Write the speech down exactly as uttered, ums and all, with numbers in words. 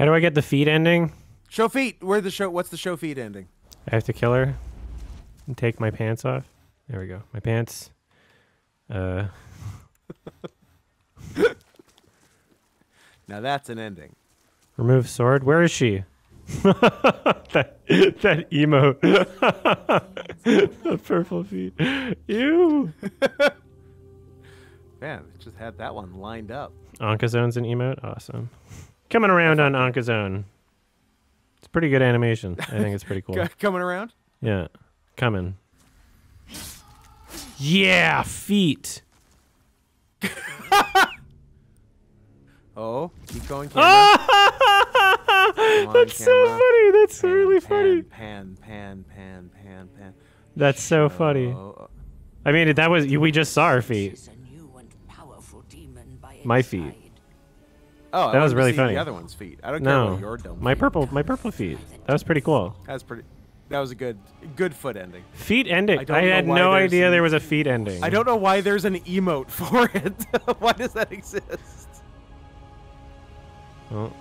How do I get the feet ending? Show feet. Where the show? What's the show feet ending? I have to kill her and take my pants off. There we go. My pants. Uh. Now that's an ending. Remove sword. Where is she? that, that emo. The purple feet. Ew. Man, just had that one lined up. Onkazone's an emote? Awesome. Coming around on Onkazone. It's pretty good animation. I think it's pretty cool. Coming around? Yeah. Coming. Yeah, feet. Oh, keep going, camera. on, That's camera. so funny. That's pan, really pan, funny. Pan, pan, pan, pan, pan. That's so Show. funny. I mean, that was we just saw our feet. My feet. Oh, that was really funny. The other one's feet. I don't care about your dumb feet. My purple, my purple feet. That was pretty cool. That was pretty. That was a good, good foot ending. Feet ending. I had no idea there was a feet ending. I don't know why there's an emote for it. Why does that exist? Well,